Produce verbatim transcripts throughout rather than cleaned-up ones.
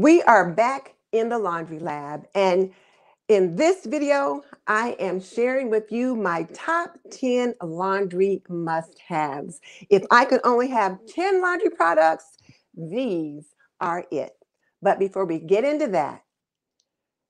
We are back in the laundry lab, and in this video, I am sharing with you my top ten laundry must-haves. If I could only have ten laundry products, these are it. But before we get into that,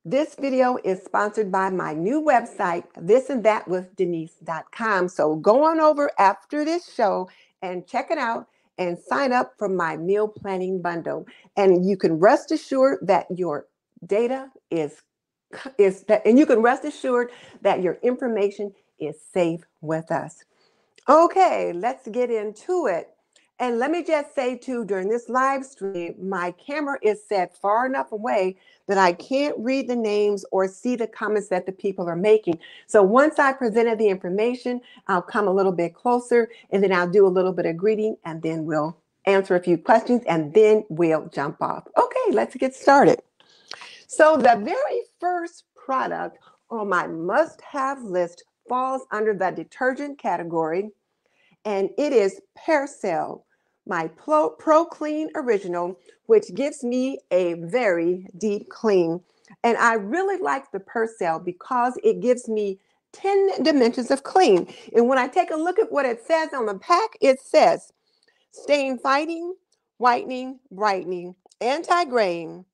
this video is sponsored by my new website, this and that with denise dot com. So go on over after this show and check it out, and sign up for my meal planning bundle. And you can rest assured that your data is, is that, and you can rest assured that your information is safe with us. Okay, let's get into it. And let me just say too, during this live stream, my camera is set far enough away that I can't read the names or see the comments that the people are making. So once I presented the information, I'll come a little bit closer and then I'll do a little bit of greeting and then we'll answer a few questions and then we'll jump off. Okay, let's get started. So the very first product on my must-have list falls under the detergent category, and it is Persil, my Pro, Pro Clean Original, which gives me a very deep clean. And I really like the Persil because it gives me ten dimensions of clean. And when I take a look at what it says on the pack, it says stain fighting, whitening, brightening, anti-graying,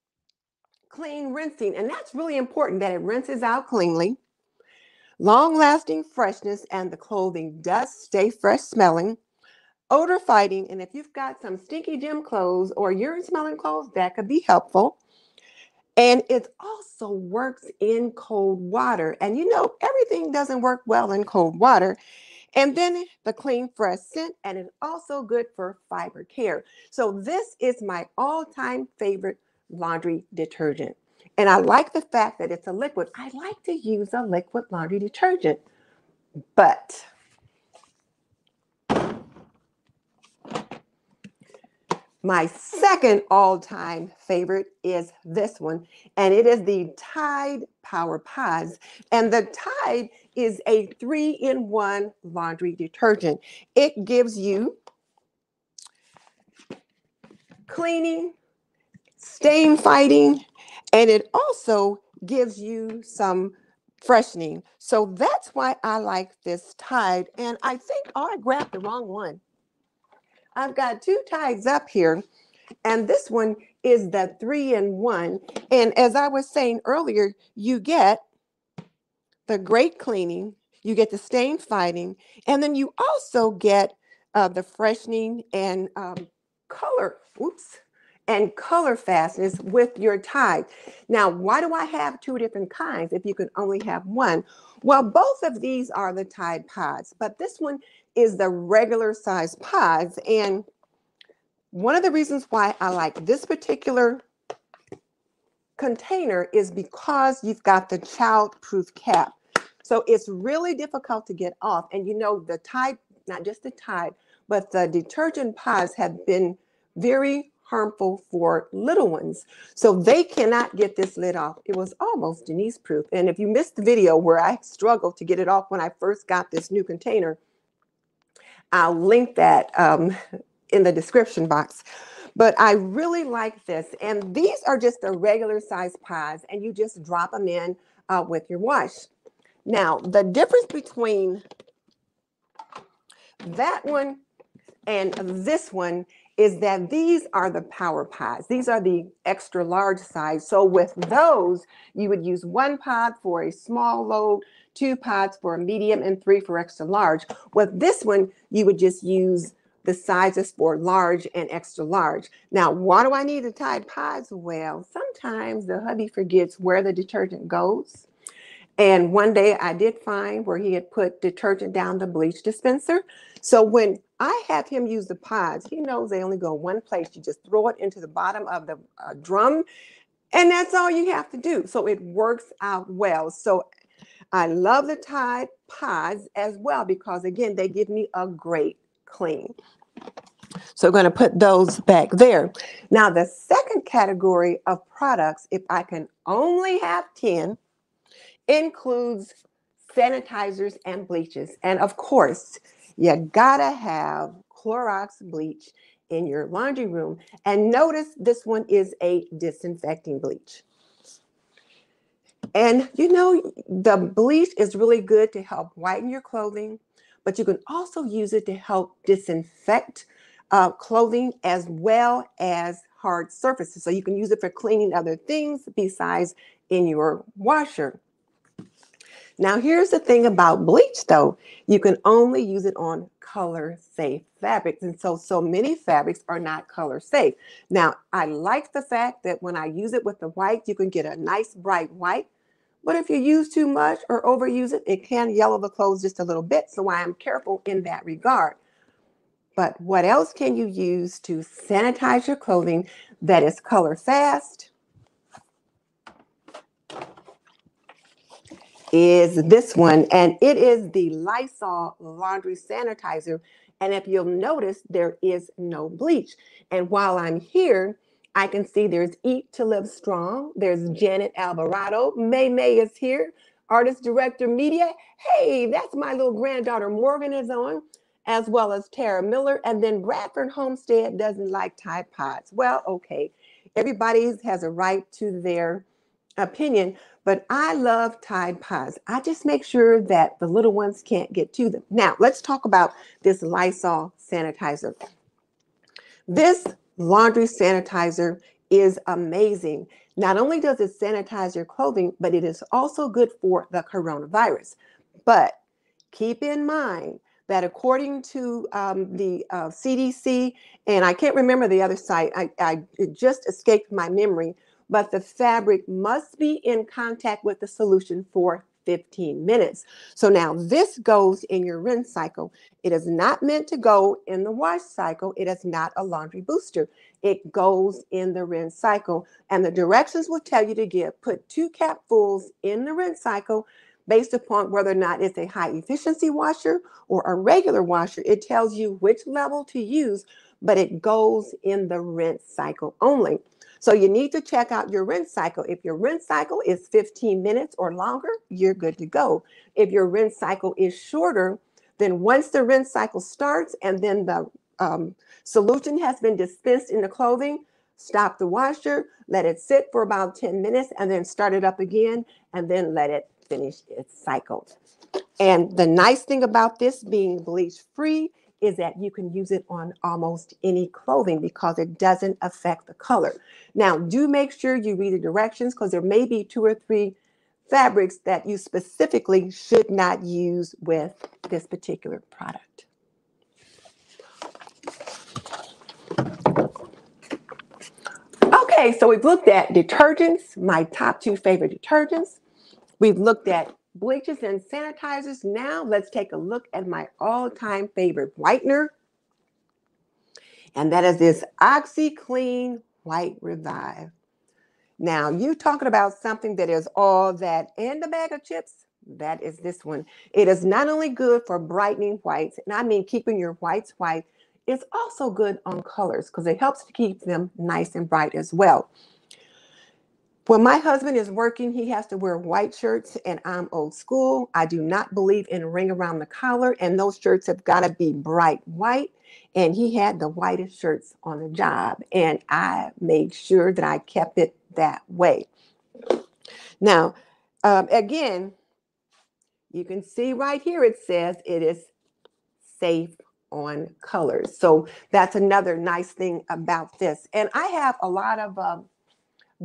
clean rinsing. And that's really important that it rinses out cleanly. Long-lasting freshness, and the clothing does stay fresh smelling. Odor fighting, and if you've got some stinky gym clothes or urine smelling clothes, that could be helpful. And it also works in cold water. And you know, everything doesn't work well in cold water. And then the clean fresh scent, and it's also good for fiber care. So this is my all-time favorite laundry detergent. And I like the fact that it's a liquid. I like to use a liquid laundry detergent, but my second all-time favorite is this one, and it is the Tide Power Pods. And the Tide is a three in one laundry detergent. It gives you cleaning, stain fighting, and it also gives you some freshening. So that's why I like this Tide. And I think, oh, I grabbed the wrong one. I've got two Tides up here, and this one is the three in one. And as I was saying earlier, you get the great cleaning, you get the stain fighting, and then you also get uh, the freshening and um, color, oops, and color fastness with your Tide. Now, why do I have two different kinds if you can only have one? Well, both of these are the Tide Pods, but this one is the regular size pods. And one of the reasons why I like this particular container is because you've got the childproof cap. So it's really difficult to get off. And you know, the Tide, not just the Tide, but the detergent pods have been very harmful for little ones. So they cannot get this lid off. It was almost Denise proof. And if you missed the video where I struggled to get it off when I first got this new container, I'll link that um, in the description box. But I really like this. And these are just the regular size pods, and you just drop them in uh, with your wash. Now, the difference between that one and this one is that these are the power pods. These are the extra large size. So with those, you would use one pod for a small load, two pods for a medium, and three for extra large. With this one, you would just use the sizes for large and extra large. Now, why do I need the Tide Pods? Well, sometimes the hubby forgets where the detergent goes. And one day I did find where he had put detergent down the bleach dispenser. So when I have him use the pods, he knows they only go one place. You just throw it into the bottom of the uh, drum, and that's all you have to do. So it works out well. So I love the Tide Pods as well because, again, they give me a great clean. So I'm going to put those back there. Now, the second category of products, if I can only have ten, includes sanitizers and bleaches. And, of course, you gotta have Clorox bleach in your laundry room. And notice this one is a disinfecting bleach. And you know, the bleach is really good to help whiten your clothing, but you can also use it to help disinfect uh, clothing as well as hard surfaces. So you can use it for cleaning other things besides in your washer. Now, here's the thing about bleach, though. You can only use it on color safe fabrics. And so, so many fabrics are not color safe. Now, I like the fact that when I use it with the white, you can get a nice bright white. But if you use too much or overuse it, it can yellow the clothes just a little bit. So I am careful in that regard. But what else can you use to sanitize your clothing that is color fast? Is this one, and it is the Lysol laundry sanitizer. And if you'll notice, there is no bleach. And while I'm here, I can see there's Eat to Live Strong, there's Janet Alvarado, May May is here, Artist Director Media. Hey, that's my little granddaughter Morgan is on, as well as Tara Miller. And then Bradford Homestead doesn't like Tide Pods. Well, okay, everybody has a right to their opinion, but I love Tide Pods. I just make sure that the little ones can't get to them. Now, let's talk about this Lysol sanitizer. This laundry sanitizer is amazing. Not only does it sanitize your clothing, but it is also good for the coronavirus. But keep in mind that according to um, the uh, C D C, and I can't remember the other site, I, I it just escaped my memory, but the fabric must be in contact with the solution for fifteen minutes. So now this goes in your rinse cycle. It is not meant to go in the wash cycle. It is not a laundry booster. It goes in the rinse cycle. And the directions will tell you to give, put two capfuls in the rinse cycle based upon whether or not it's a high efficiency washer or a regular washer. It tells you which level to use, but it goes in the rinse cycle only. So you need to check out your rinse cycle. If your rinse cycle is fifteen minutes or longer, you're good to go. If your rinse cycle is shorter, then once the rinse cycle starts and then the um, solution has been dispensed in the clothing, stop the washer, let it sit for about ten minutes, and then start it up again, and then let it finish its cycle. And the nice thing about this being bleach-free is that you can use it on almost any clothing because it doesn't affect the color. Now, do make sure you read the directions because there may be two or three fabrics that you specifically should not use with this particular product. Okay, so we've looked at detergents, my top two favorite detergents. We've looked at bleaches and sanitizers. Now let's take a look at my all-time favorite whitener, and that is this OxyClean White Revive. Now, you talking about something that is all that and a bag of chips, that is this one. It is not only good for brightening whites, and I mean keeping your whites white, it's also good on colors because it helps to keep them nice and bright as well. When my husband is working, he has to wear white shirts, and I'm old school. I do not believe in ring around the collar, and those shirts have got to be bright white. And he had the whitest shirts on the job, and I made sure that I kept it that way. Now, um, again, you can see right here it says it is safe on colors. So that's another nice thing about this. And I have a lot of um,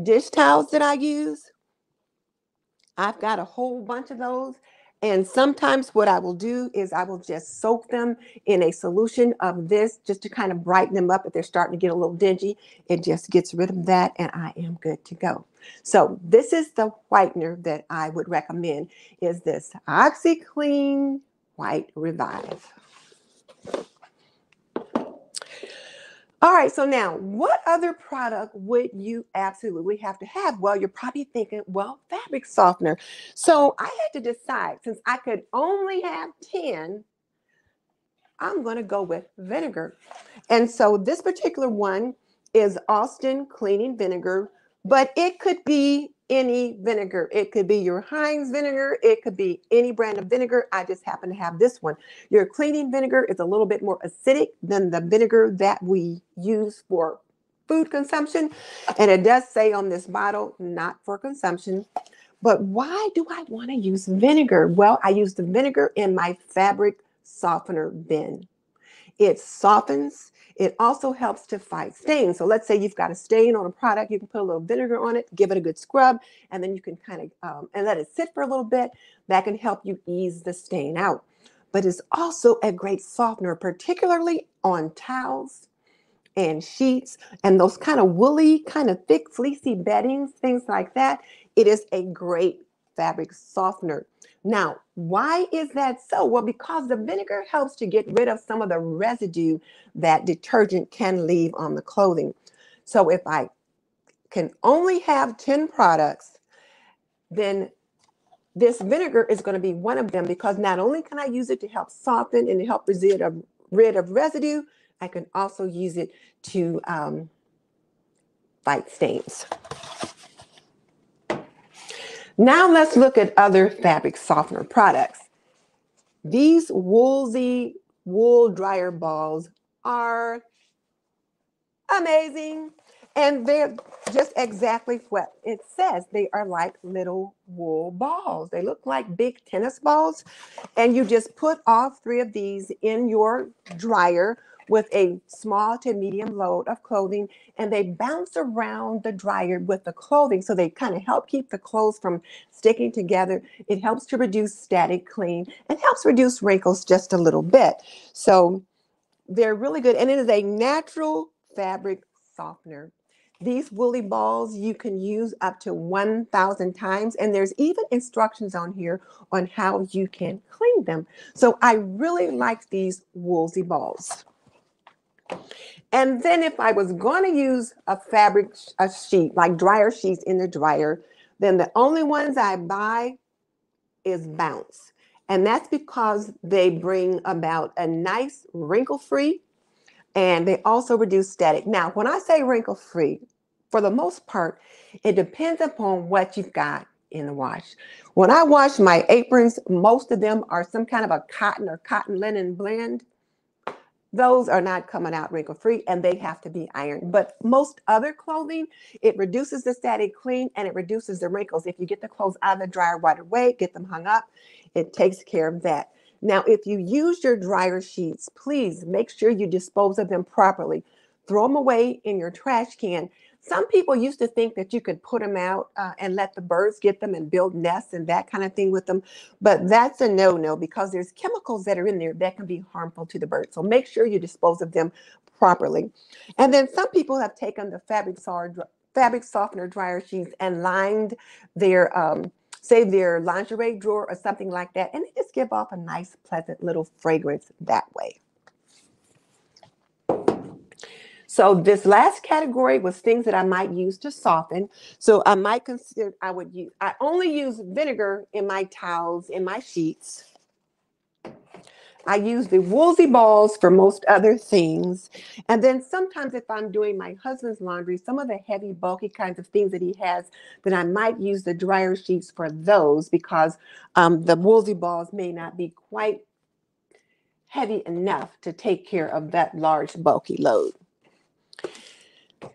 dish towels that I use. I've got a whole bunch of those, and sometimes what I will do is I will just soak them in a solution of this just to kind of brighten them up. If they're starting to get a little dingy, it just gets rid of that, and I am good to go. So this is the whitener that I would recommend, is this OxyClean White Revive. All right, so now what other product would you absolutely have to have? Well, you're probably thinking, well, fabric softener. So I had to decide, since I could only have ten, I'm gonna go with vinegar. And so this particular one is Austin cleaning vinegar, but it could be any vinegar. It could be your Heinz vinegar. It could be any brand of vinegar. I just happen to have this one. Your cleaning vinegar is a little bit more acidic than the vinegar that we use for food consumption. And it does say on this bottle, not for consumption. But why do I want to use vinegar? Well, I use the vinegar in my fabric softener bin. It softens. It also helps to fight stains. So let's say you've got a stain on a product, you can put a little vinegar on it, give it a good scrub, and then you can kind of um, and let it sit for a little bit. That can help you ease the stain out. But it's also a great softener, particularly on towels and sheets and those kind of woolly, kind of thick, fleecy beddings, things like that. It is a great fabric softener. Now, why is that so? Well, because the vinegar helps to get rid of some of the residue that detergent can leave on the clothing. So if I can only have ten products, then this vinegar is going to be one of them, because not only can I use it to help soften and help rid of, rid of residue, I can also use it to um, fight stains. Now let's look at other fabric softener products. These Woolzie wool dryer balls are amazing. And they're just exactly what it says. They are like little wool balls. They look like big tennis balls. And you just put all three of these in your dryer with a small to medium load of clothing, and they bounce around the dryer with the clothing. So they kind of help keep the clothes from sticking together. It helps to reduce static cling and helps reduce wrinkles just a little bit. So they're really good. And it is a natural fabric softener. These woolly balls you can use up to one thousand times. And there's even instructions on here on how you can clean them. So I really like these Woolzie balls. And then if I was going to use a fabric a sheet, like dryer sheets in the dryer, then the only ones I buy is Bounce. And that's because they bring about a nice wrinkle-free, and they also reduce static. Now, when I say wrinkle-free, for the most part, it depends upon what you've got in the wash. When I wash my aprons, most of them are some kind of a cotton or cotton linen blend. Those are not coming out wrinkle-free, and they have to be ironed. But most other clothing, it reduces the static cling and it reduces the wrinkles. If you get the clothes out of the dryer right away, get them hung up, it takes care of that. Now, if you use your dryer sheets, please make sure you dispose of them properly. Throw them away in your trash can. Some people used to think that you could put them out uh, and let the birds get them and build nests and that kind of thing with them. But that's a no-no, because there's chemicals that are in there that can be harmful to the birds. So make sure you dispose of them properly. And then some people have taken the fabric, fabric softener dryer sheets and lined their, um, say, their lingerie drawer or something like that. And they just give off a nice, pleasant little fragrance that way. So this last category was things that I might use to soften. So I might consider, I would use, I only use vinegar in my towels, in my sheets. I use the Woolzie balls for most other things. And then sometimes if I'm doing my husband's laundry, some of the heavy, bulky kinds of things that he has, then I might use the dryer sheets for those, because um, the Woolzie balls may not be quite heavy enough to take care of that large, bulky load.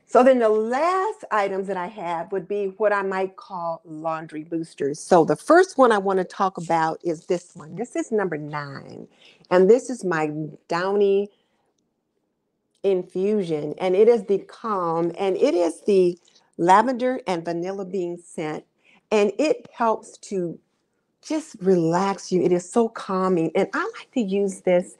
So then the last items that I have would be what I might call laundry boosters. So the first one I want to talk about is this one. This is number nine, and this is my Downy infusion, and it is the Calm, and it is the lavender and vanilla bean scent, and it helps to just relax you. It is so calming, and I like to use this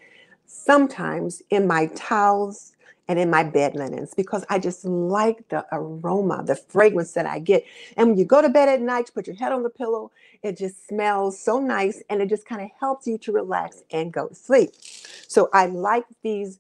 sometimes in my towels and in my bed linens, because I just like the aroma, the fragrance that I get. And when you go to bed at night, you put your head on the pillow, it just smells so nice, and it just kind of helps you to relax and go to sleep. So I like these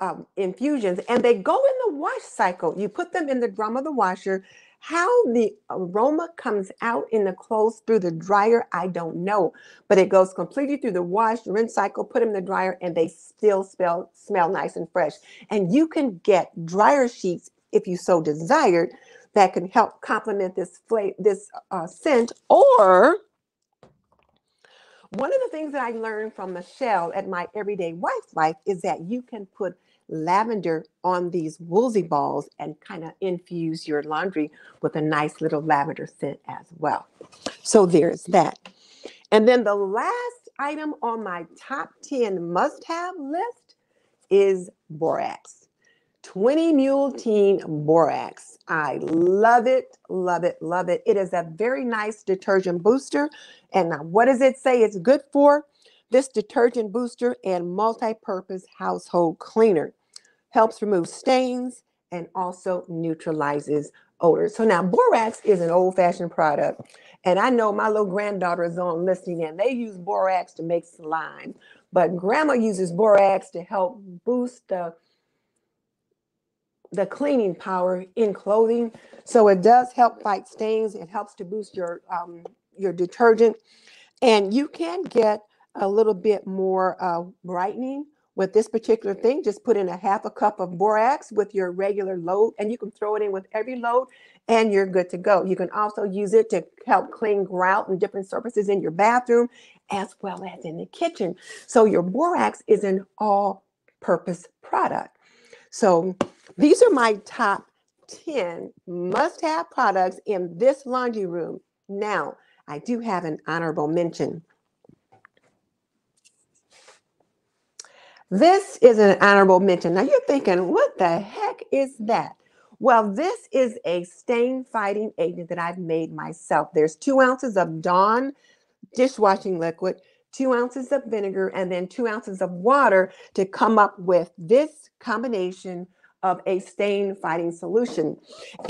um, infusions, and they go in the wash cycle. You put them in the drum of the washer. How the aroma comes out in the clothes through the dryer, I don't know, but it goes completely through the wash, rinse cycle, put them in the dryer, and they still smell, smell nice and fresh. And you can get dryer sheets, if you so desired, that can help complement this flavor, this uh, scent. Or one of the things that I learned from Michelle at my Everyday Wife Life is that you can put lavender on these Woolzie balls and kind of infuse your laundry with a nice little lavender scent as well. So there's that. And then the last item on my top ten must-have list is borax. twenty Mule Teen Borax. I love it, love it, love it. It is a very nice detergent booster. And now what does it say it's good for? This detergent booster and multi-purpose household cleaner helps remove stains and also neutralizes odors. So now borax is an old-fashioned product. And I know my little granddaughter is on listening and they use borax to make slime. But grandma uses borax to help boost the the cleaning power in clothing. So it does help fight stains. It helps to boost your, um, your detergent. And you can get a little bit more uh, brightening with this particular thing. Just put in a half a cup of borax with your regular load, and you can throw it in with every load and you're good to go. You can also use it to help clean grout and different surfaces in your bathroom as well as in the kitchen. So your borax is an all-purpose product. So these are my top ten must-have products in this laundry room. Now, I do have an honorable mention. This is an honorable mention. Now you're thinking, what the heck is that? Well, this is a stain-fighting agent that I've made myself. There's two ounces of Dawn dishwashing liquid, two ounces of vinegar, and then two ounces of water to come up with this combination of a stain fighting solution.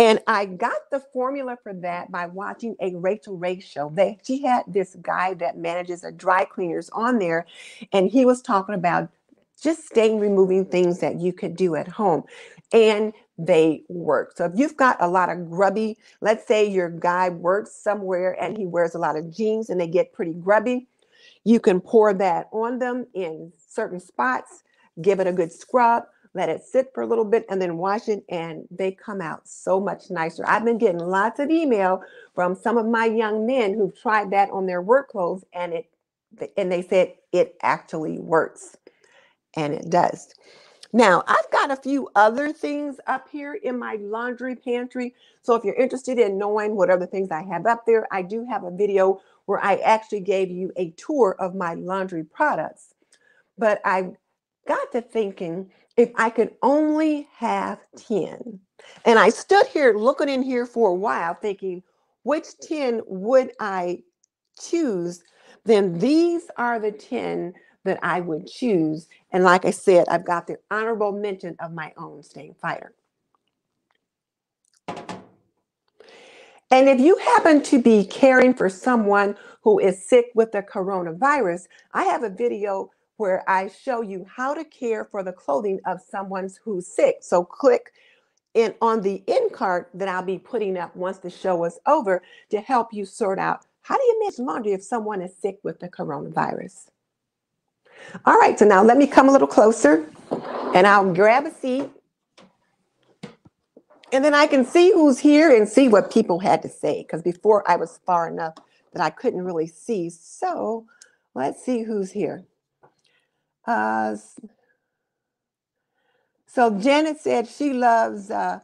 And I got the formula for that by watching a Rachel Ray show. They, she had this guy that manages a dry cleaners on there, and he was talking about just stain removing things that you could do at home. And they work. So if you've got a lot of grubby, let's say your guy works somewhere and he wears a lot of jeans and they get pretty grubby, you can pour that on them in certain spots, give it a good scrub, let it sit for a little bit, and then wash it, and they come out so much nicer. I've been getting lots of email from some of my young men who've tried that on their work clothes, and it, and they said it actually works, and it does. Now, I've got a few other things up here in my laundry pantry, so if you're interested in knowing what other things I have up there, I do have a video where I actually gave you a tour of my laundry products. But I got to thinking, if I could only have ten, and I stood here looking in here for a while thinking, which ten would I choose? Then these are the ten that I would choose. And like I said, I've got the honorable mention of my own stain fighter. And if you happen to be caring for someone who is sick with the coronavirus, I have a video where I show you how to care for the clothing of someone who's sick. So click in on the end card that I'll be putting up once the show is over to help you sort out, how do you manage laundry if someone is sick with the coronavirus? All right, so now let me come a little closer and I'll grab a seat. And then I can see who's here and see what people had to say, because before I was far enough that I couldn't really see. So let's see who's here. Uh, so Janet said she loves uh,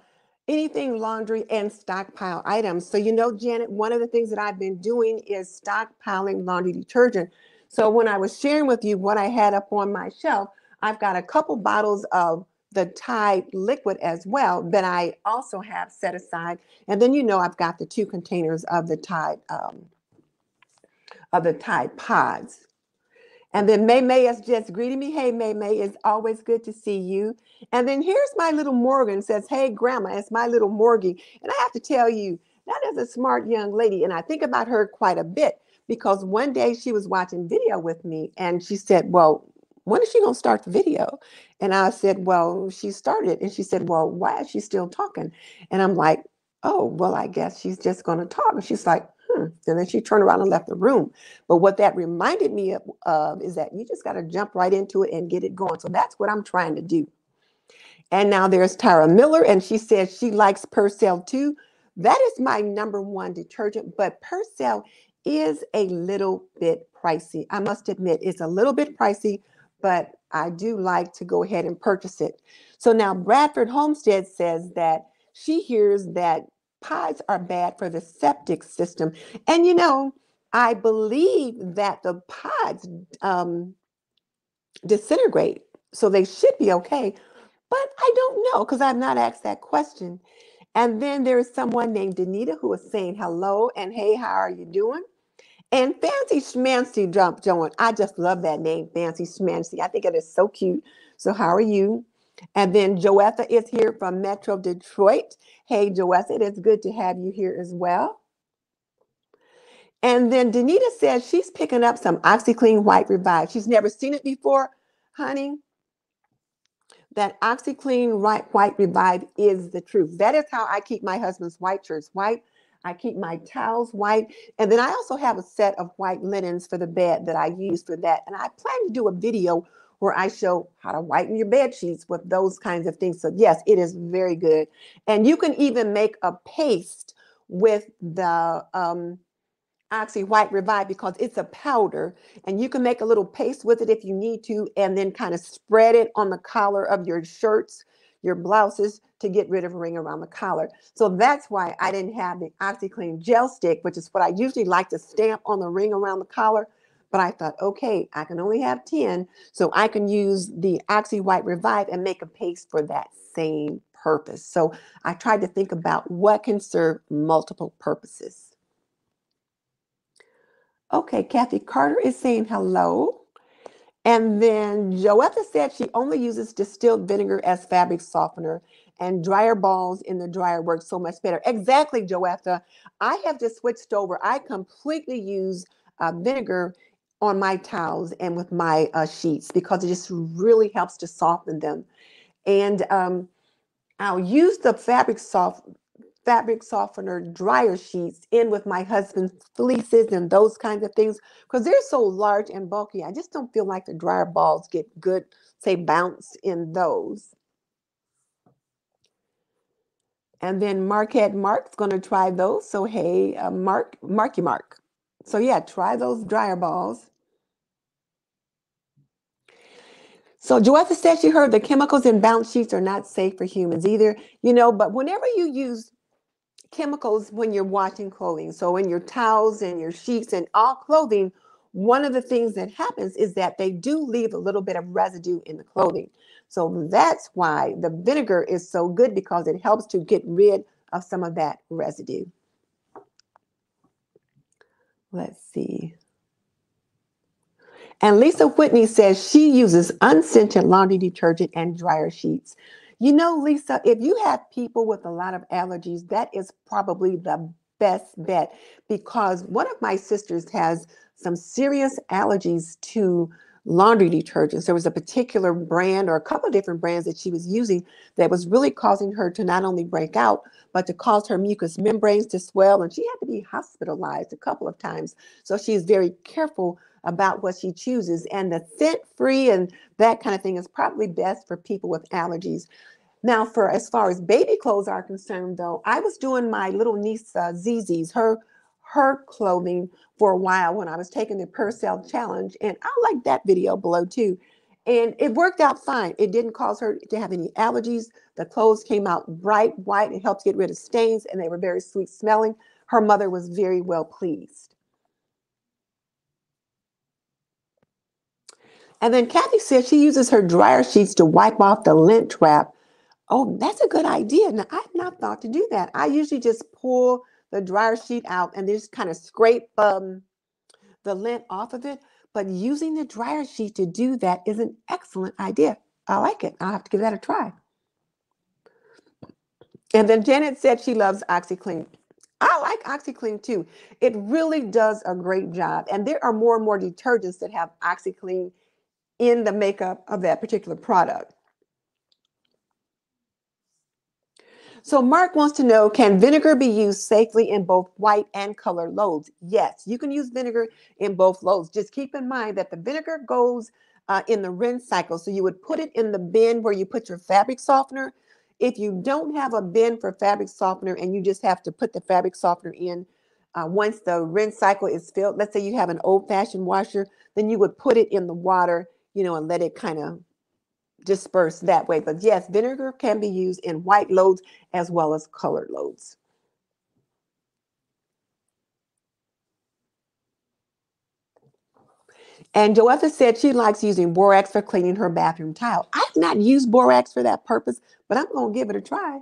anything laundry and stockpile items. So, you know, Janet, one of the things that I've been doing is stockpiling laundry detergent. So when I was sharing with you what I had up on my shelf, I've got a couple bottles of the Tide liquid as well that I also have set aside. And then, you know, I've got the two containers of the Tide, um, of the Tide pods. And then May May is just greeting me. Hey, May May, it's always good to see you. And then here's my little Morgan says, hey, Grandma, it's my little Morgan. And I have to tell you, that is a smart young lady. And I think about her quite a bit because one day she was watching video with me and she said, well, when is she going to start the video? And I said, well, she started. And she said, well, why is she still talking? And I'm like, oh, well, I guess she's just going to talk. And she's like, and then she turned around and left the room. But what that reminded me of, of is that you just got to jump right into it and get it going. So that's what I'm trying to do. And now there's Tyra Miller, and she says she likes Persil too. that is my number one detergent, but Persil is a little bit pricey. I must admit, it's a little bit pricey, but I do like to go ahead and purchase it. So now Bradford Homestead says that she hears that pies are bad for the septic system. And, you know, I believe that the pods um, disintegrate, so they should be okay. But I don't know because I've not asked that question. And then there is someone named Danita who is saying hello and hey, how are you doing? And Fancy Schmancy Jump Joan. I just love that name, Fancy Schmancy. I think it is so cute. So how are you? And then Joetta is here from Metro Detroit. Hey, Joetta, it is good to have you here as well. And then Danita says she's picking up some OxyClean White Revive. She's never seen it before, honey. That OxyClean White Revive is the truth. That is how I keep my husband's white shirts white. I keep my towels white. And then I also have a set of white linens for the bed that I use for that. And I plan to do a video where I show how to whiten your bed sheets with those kinds of things. So yes, it is very good. And you can even make a paste with the um, Oxy White Revive because it's a powder, and you can make a little paste with it if you need to, and then kind of spread it on the collar of your shirts, your blouses, to get rid of a ring around the collar. So that's why I didn't have the OxyClean gel stick, which is what I usually like to stamp on the ring around the collar. But I thought, okay, I can only have ten, so I can use the Oxy White Revive and make a paste for that same purpose. So I tried to think about what can serve multiple purposes. Okay, Kathy Carter is saying hello. And then Joetta said she only uses distilled vinegar as fabric softener, and dryer balls in the dryer work so much better. Exactly, Joetta. I have just switched over. I completely use uh, vinegar on my towels and with my uh, sheets because it just really helps to soften them. And um, I'll use the fabric soft fabric softener dryer sheets in with my husband's fleeces and those kinds of things because they're so large and bulky. I just don't feel like the dryer balls get good, say, bounce in those. And then Marquette Mark's going to try those. So, hey, uh, Mark, Marky Mark. So, yeah, try those dryer balls. So Joetta said she heard the chemicals in Bounce sheets are not safe for humans either. You know, but whenever you use chemicals when you're washing clothing, so in your towels and your sheets and all clothing, one of the things that happens is that they do leave a little bit of residue in the clothing. So that's why the vinegar is so good because it helps to get rid of some of that residue. Let's see. And Lisa Whitney says she uses unscented laundry detergent and dryer sheets. You know, Lisa, if you have people with a lot of allergies, that is probably the best bet because one of my sisters has some serious allergies to laundry detergents. There was a particular brand or a couple of different brands that she was using that was really causing her to not only break out, but to cause her mucous membranes to swell. And she had to be hospitalized a couple of times. So she's very careful about what she chooses. And the scent-free and that kind of thing is probably best for people with allergies. Now, for as far as baby clothes are concerned, though, I was doing my little niece uh, Zizi's, her her clothing for a while when I was taking the Persil challenge. And I'll like that video below too. And it worked out fine. It didn't cause her to have any allergies. The clothes came out bright white. It helped get rid of stains and they were very sweet smelling. Her mother was very well pleased. And then Kathy said she uses her dryer sheets to wipe off the lint trap. Oh, that's a good idea. Now, I've not thought to do that. I usually just pull the dryer sheet out and just kind of scrape um, the lint off of it. But using the dryer sheet to do that is an excellent idea. I like it. I'll have to give that a try. And then Janet said she loves OxyClean. I like OxyClean too. It really does a great job. And there are more and more detergents that have OxyClean in the makeup of that particular product. So Mark wants to know, can vinegar be used safely in both white and color loads? Yes, you can use vinegar in both loads. Just keep in mind that the vinegar goes uh, in the rinse cycle. So you would put it in the bin where you put your fabric softener If you don't have a bin for fabric softener and you just have to put the fabric softener in, uh, once the rinse cycle is filled, let's say you have an old-fashioned washer, then you would put it in the water, you know, and let it kind of disperse that way. But yes, vinegar can be used in white loads as well as colored loads. And Joetta said she likes using borax for cleaning her bathroom tile. I've not used borax for that purpose, but I'm going to give it a try.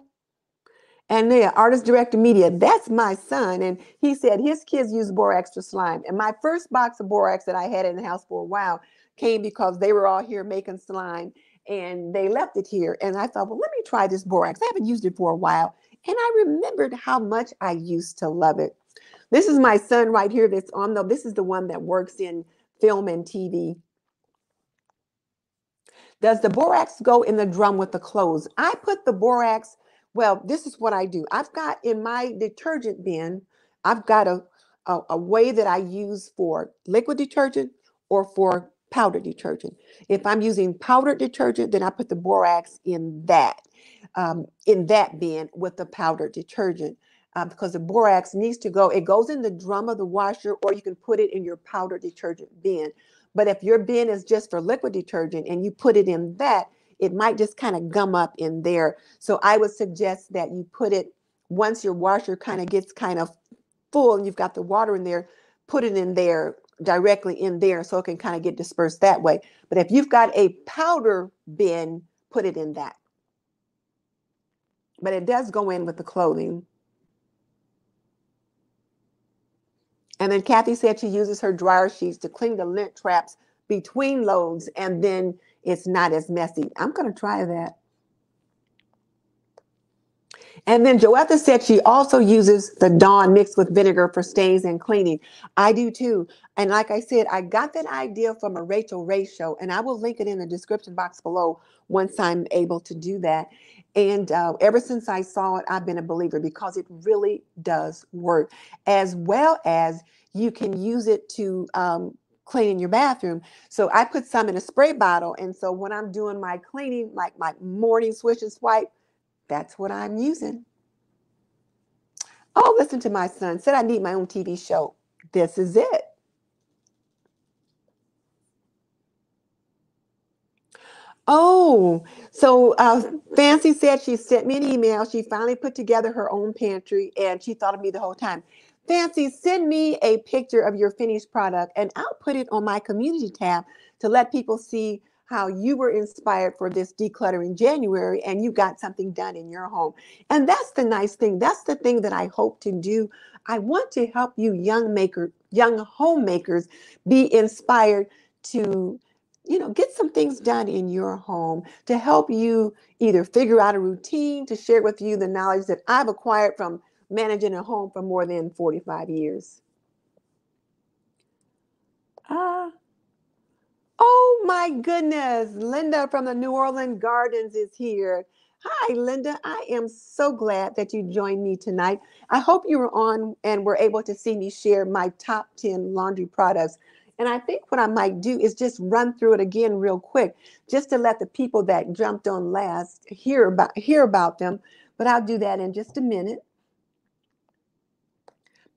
And there, Artist Director Media, that's my son. And he said his kids use borax for slime. And my first box of borax that I had in the house for a while came because they were all here making slime and they left it here. And I thought, well, let me try this borax. I haven't used it for a while. And I remembered how much I used to love it. This is my son right here that's on, though. This is the one that works in film and T V. Does the borax go in the drum with the clothes? I put the borax, well, this is what I do. I've got in my detergent bin, I've got a, a, a way that I use for liquid detergent or for powdered detergent. If I'm using powdered detergent, then I put the borax in that, um, in that bin with the powdered detergent. Uh, because the borax needs to go, it goes in the drum of the washer, or you can put it in your powder detergent bin. But if your bin is just for liquid detergent and you put it in that, it might just kind of gum up in there. So I would suggest that you put it, once your washer kind of gets kind of full and you've got the water in there, put it in there directly in there so it can kind of get dispersed that way. But if you've got a powder bin, put it in that. But it does go in with the clothing. And then Kathy said she uses her dryer sheets to clean the lint traps between loads, and then it's not as messy. I'm going to try that. And then Joetta said she also uses the Dawn mixed with vinegar for stains and cleaning. I do too. And like I said, I got that idea from a Rachel Ray show, and I will link it in the description box below once I'm able to do that. And uh, ever since I saw it, I've been a believer because it really does work, as well as you can use it to um, clean your bathroom. So I put some in a spray bottle. And so when I'm doing my cleaning, like my morning swish and swipe, that's what I'm using. Oh, listen to my son. Said I need my own T V show. This is it. Oh, so uh, Fancy said she sent me an email. She finally put together her own pantry, and she thought of me the whole time. Fancy, send me a picture of your finished product, and I'll put it on my community tab to let people see how you were inspired for this decluttering January, and you got something done in your home. And that's the nice thing. That's the thing that I hope to do. I want to help you young maker, young homemakers be inspired to, you know, get some things done in your home to help you either figure out a routine, to share with you the knowledge that I've acquired from managing a home for more than forty-five years. Uh, oh my goodness, Linda from the New Orleans Gardens is here. Hi, Linda. I am so glad that you joined me tonight. I hope you were on and were able to see me share my top ten laundry products. And I think what I might do is just run through it again real quick, just to let the people that jumped on last hear about, hear about them. But I'll do that in just a minute.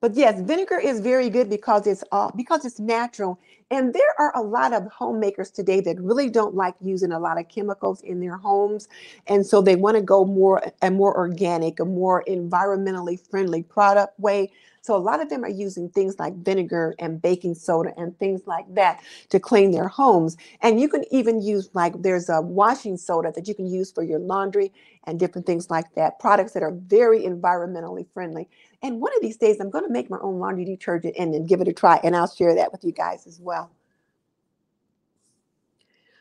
But yes, vinegar is very good because it's all, because it's natural. And there are a lot of homemakers today that really don't like using a lot of chemicals in their homes. And so they want to go more a more organic, a more environmentally friendly product way. So a lot of them are using things like vinegar and baking soda and things like that to clean their homes. And you can even use, like, there's a washing soda that you can use for your laundry and different things like that, products that are very environmentally friendly. And one of these days, I'm going to make my own laundry detergent and then give it a try, and I'll share that with you guys as well.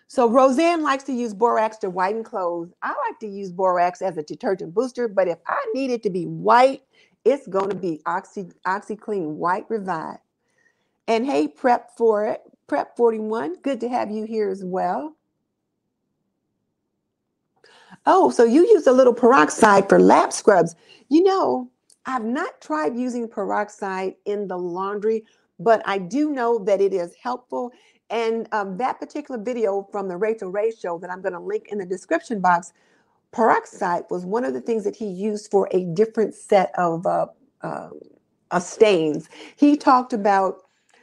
So Roseanne likes to use borax to whiten clothes. I like to use borax as a detergent booster, but if I need it to be white, it's going to be Oxy, OxyClean White Revive. And hey, Prep for it, Prep forty-one, good to have you here as well. Oh, so you use a little peroxide for lap scrubs. You know, I've not tried using peroxide in the laundry, but I do know that it is helpful. And um, that particular video from the Rachel Ray show that I'm going to link in the description box peroxide was one of the things that he used for a different set of uh, uh, uh, stains. He talked about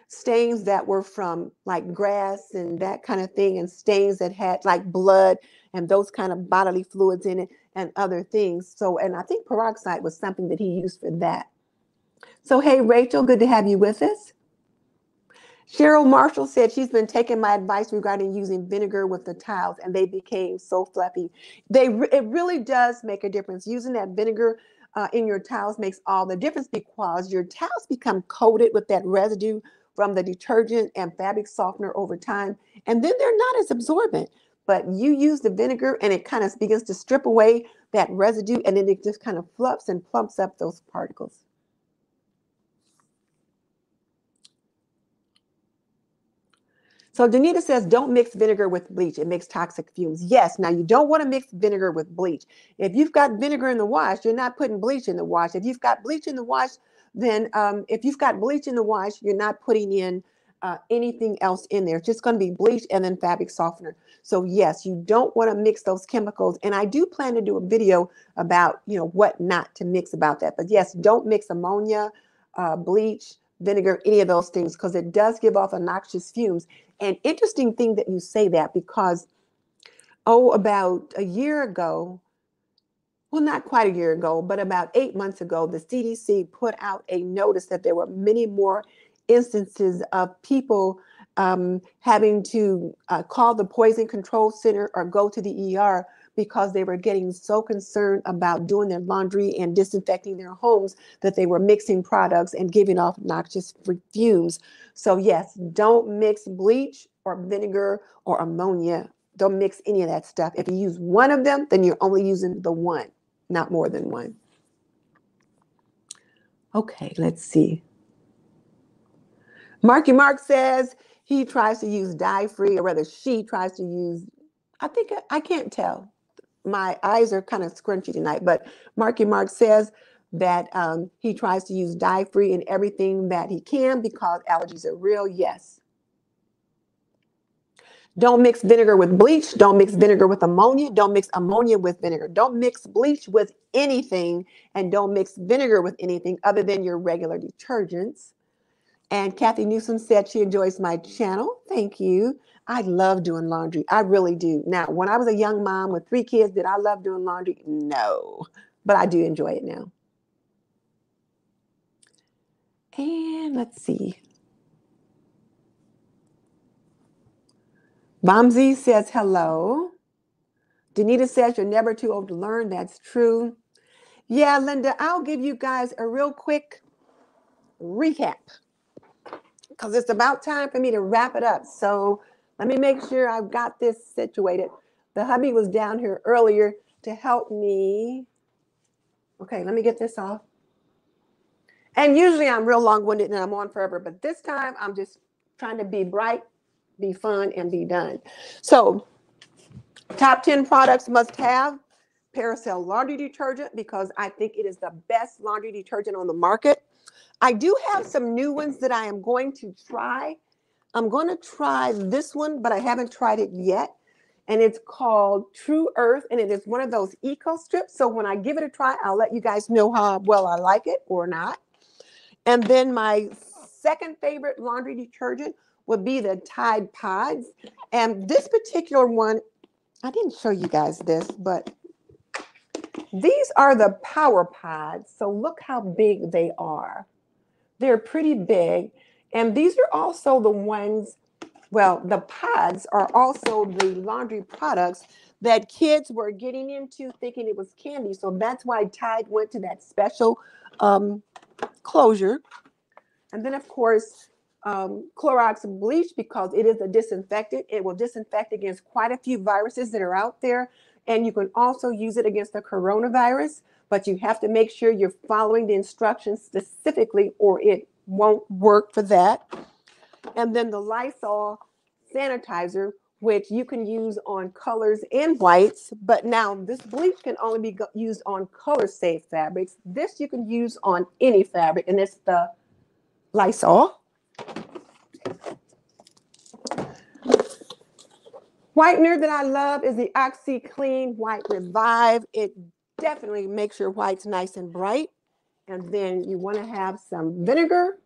stains that were from like grass and that kind of thing, and stains that had like blood and those kind of bodily fluids in it and other things. So, and I think peroxide was something that he used for that. So, hey, Rachel, good to have you with us. Cheryl Marshall said she's been taking my advice regarding using vinegar with the tiles, and they became so fluffy. They it really does make a difference. Using that vinegar uh, in your tiles makes all the difference, because your tiles become coated with that residue from the detergent and fabric softener over time, and then they're not as absorbent. But you use the vinegar, and it kind of begins to strip away that residue, and then it just kind of fluffs and plumps up those particles. So Danita says, don't mix vinegar with bleach. It makes toxic fumes. Yes. Now, you don't want to mix vinegar with bleach. If you've got vinegar in the wash, you're not putting bleach in the wash. If you've got bleach in the wash, then um, if you've got bleach in the wash, you're not putting in uh, anything else in there. It's just going to be bleach and then fabric softener. So, yes, you don't want to mix those chemicals. And I do plan to do a video about, you know, what not to mix about that. But, yes, don't mix ammonia, uh, bleach, vinegar, any of those things, because it does give off noxious fumes. An interesting thing that you say that, because, oh, about a year ago, well, not quite a year ago, but about eight months ago, the C D C put out a notice that there were many more instances of people um, having to uh, call the Poison Control Center or go to the E R because they were getting so concerned about doing their laundry and disinfecting their homes that they were mixing products and giving off noxious fumes. So yes, don't mix bleach or vinegar or ammonia. Don't mix any of that stuff. If you use one of them, then you're only using the one, not more than one. Okay, let's see. Marky Mark says he tries to use dye-free, or rather she tries to use, I think, I can't tell. My eyes are kind of scrunchy tonight, but Marky Mark says that um, he tries to use dye-free in everything that he can because allergies are real. Yes. Don't mix vinegar with bleach. Don't mix vinegar with ammonia. Don't mix ammonia with vinegar. Don't mix bleach with anything, and don't mix vinegar with anything other than your regular detergents. And Kathy Newsom said she enjoys my channel. Thank you. I love doing laundry. I really do. Now, when I was a young mom with three kids, did I love doing laundry? No, but I do enjoy it now. And let's see. Bomzi says, hello. Danita says, you're never too old to learn. That's true. Yeah, Linda, I'll give you guys a real quick recap, because it's about time for me to wrap it up. So let me make sure I've got this situated. The hubby was down here earlier to help me. Okay, let me get this off. And usually I'm real long-winded and I'm on forever, but this time I'm just trying to be bright, be fun, and be done. So top ten products must have: Persil laundry detergent, because I think it is the best laundry detergent on the market. I do have some new ones that I am going to try. I'm going to try this one, but I haven't tried it yet. And it's called True Earth, and it is one of those eco strips. So when I give it a try, I'll let you guys know how well I like it or not. And then my second favorite laundry detergent would be the Tide Pods. And this particular one, I didn't show you guys this, but these are the Power Pods. So look how big they are. They're pretty big. And these are also the ones, well, the pods are also the laundry products that kids were getting into thinking it was candy. So that's why Tide went to that special um, closure. And then, of course, um, Clorox bleach, because it is a disinfectant. It will disinfect against quite a few viruses that are out there. And you can also use it against the coronavirus, but you have to make sure you're following the instructions specifically, or it won't work for that. And then the Lysol sanitizer, which you can use on colors and whites, but now this bleach can only be used on color safe fabrics. This you can use on any fabric, and it's the Lysol. Whitener that I love is the OxyClean White Revive. It definitely makes your whites nice and bright. And then you want to have some vinegar.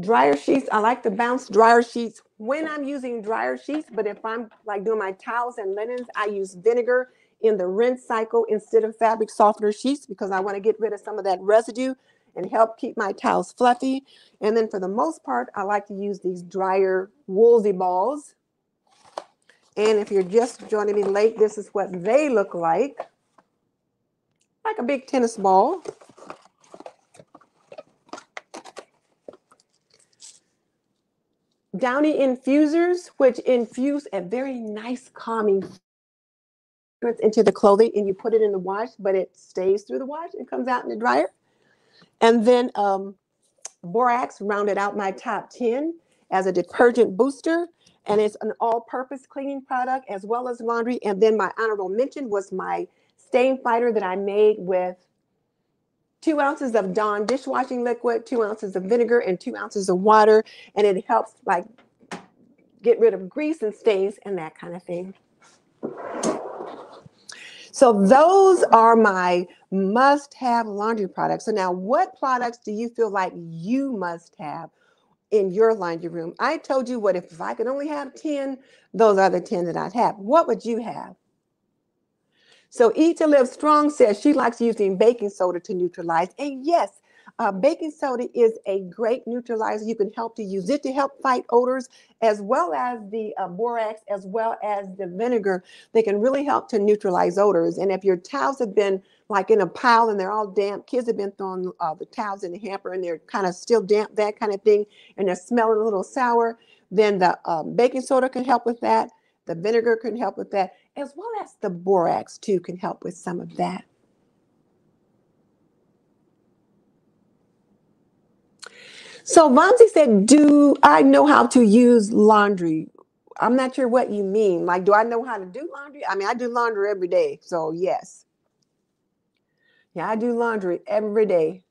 Dryer sheets. I like the Bounce dryer sheets when I'm using dryer sheets, but if I'm like doing my towels and linens, I use vinegar in the rinse cycle instead of fabric softener sheets because I want to get rid of some of that residue and help keep my towels fluffy. And then for the most part, I like to use these dryer Woolzie balls. And if you're just joining me late, this is what they look like. Like a big tennis ball. Downy infusers, which infuse a very nice calming fragrance into the clothing, and you put it in the wash, but it stays through the wash and comes out in the dryer. And then um, Borax rounded out my top ten as a detergent booster, and it's an all-purpose cleaning product as well as laundry. And then my honorable mention was my stain fighter that I made with two ounces of Dawn dishwashing liquid, two ounces of vinegar, and two ounces of water. And it helps like get rid of grease and stains and that kind of thing. So those are my must-have laundry products. So now what products do you feel like you must have in your laundry room? I told you what, if I could only have ten, those are the ten that I'd have. What would you have? So Eat to Live Strong says she likes using baking soda to neutralize. And yes, uh, baking soda is a great neutralizer. You can help to use it to help fight odors, as well as the uh, borax, as well as the vinegar. They can really help to neutralize odors. And if your towels have been like in a pile and they're all damp, kids have been throwing uh, the towels in the hamper and they're kind of still damp, that kind of thing, and they're smelling a little sour, then the uh, baking soda can help with that. The vinegar can help with that, as well as the borax too can help with some of that. So Vamsi said, do I know how to use laundry? I'm not sure what you mean. Like, do I know how to do laundry? I mean, I do laundry every day. So yes. Yeah, I do laundry every day.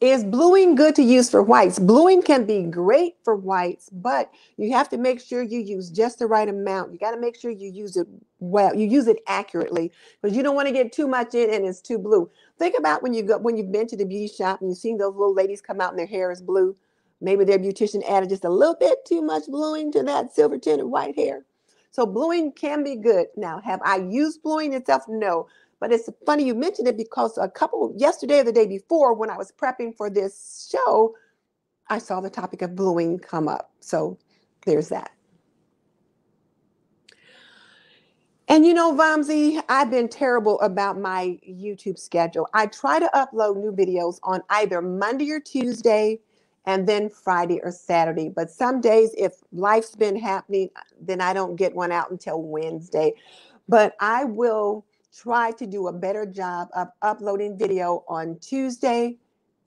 Is bluing good to use for whites? Bluing can be great for whites, but you have to make sure you use just the right amount. You got to make sure you use it well. You use it accurately because you don't want to get too much in and it's too blue. Think about when you go when you've been to the beauty shop and you've seen those little ladies come out and their hair is blue. Maybe their beautician added just a little bit too much bluing to that silver tinted white hair. So bluing can be good. Now, have I used bluing itself? No. But it's funny you mentioned it because a couple yesterday or the day before when I was prepping for this show, I saw the topic of bluing come up. So there's that. And you know, Vamsi, I've been terrible about my YouTube schedule. I try to upload new videos on either Monday or Tuesday and then Friday or Saturday. But some days if life's been happening, then I don't get one out until Wednesday. But I will try to do a better job of uploading video on Tuesday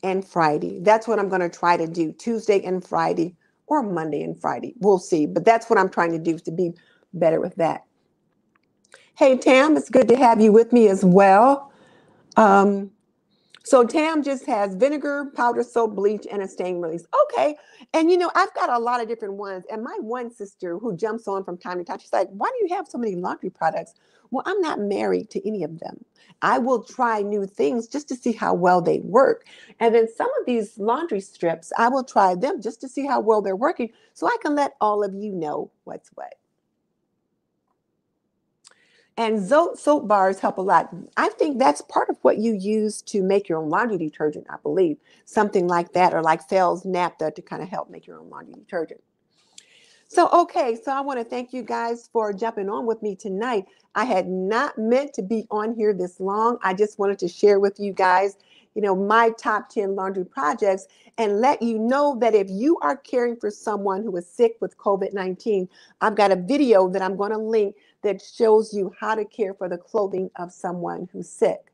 and Friday. That's what I'm going to try to do, Tuesday and Friday or Monday and Friday. We'll see. But that's what I'm trying to do to be better with that. Hey, Tam, it's good to have you with me as well. Um, so Tam just has vinegar, powder, soap, bleach, and a stain release. Okay. And, you know, I've got a lot of different ones. And my one sister who jumps on from time to time, she's like, why do you have so many laundry products? Well, I'm not married to any of them. I will try new things just to see how well they work. And then some of these laundry strips, I will try them just to see how well they're working so I can let all of you know what's what. And soap bars help a lot. I think that's part of what you use to make your own laundry detergent, I believe. Something like that, or like Fels Naptha to kind of help make your own laundry detergent. So, okay, so I want to thank you guys for jumping on with me tonight. I had not meant to be on here this long. I just wanted to share with you guys, you know, my top ten laundry projects and let you know that if you are caring for someone who is sick with COVID nineteen, I've got a video that I'm going to link that shows you how to care for the clothing of someone who's sick.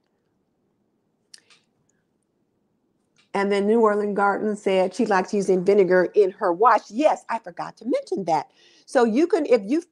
And then New Orleans Garden said she likes using vinegar in her wash. Yes, I forgot to mention that. So you can, if you've,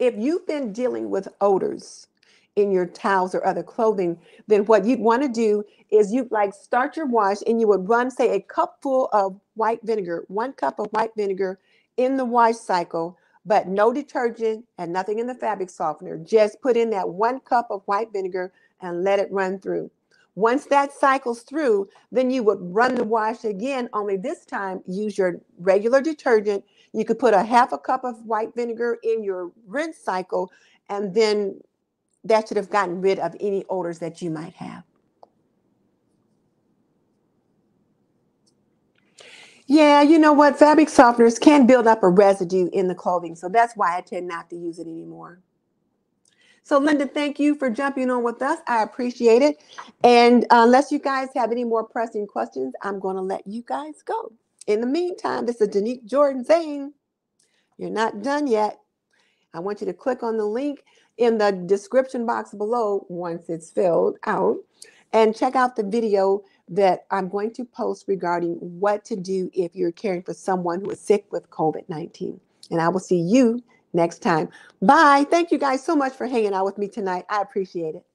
if you've been dealing with odors in your towels or other clothing, then what you'd want to do is you like start your wash and you would run, say, a cup full of white vinegar, one cup of white vinegar in the wash cycle, but no detergent and nothing in the fabric softener. Just put in that one cup of white vinegar and let it run through. Once that cycles through, then you would run the wash again, only this time use your regular detergent. You could put a half a cup of white vinegar in your rinse cycle, and then that should have gotten rid of any odors that you might have. Yeah, you know what? Fabric softeners can build up a residue in the clothing, so that's why I tend not to use it anymore. So, Linda, thank you for jumping on with us. I appreciate it. And unless you guys have any more pressing questions, I'm going to let you guys go. In the meantime, this is Danique Jordan saying, you're not done yet. I want you to click on the link in the description box below once it's filled out and check out the video that I'm going to post regarding what to do if you're caring for someone who is sick with COVID nineteen. And I will see you next time. Bye. Thank you guys so much for hanging out with me tonight. I appreciate it.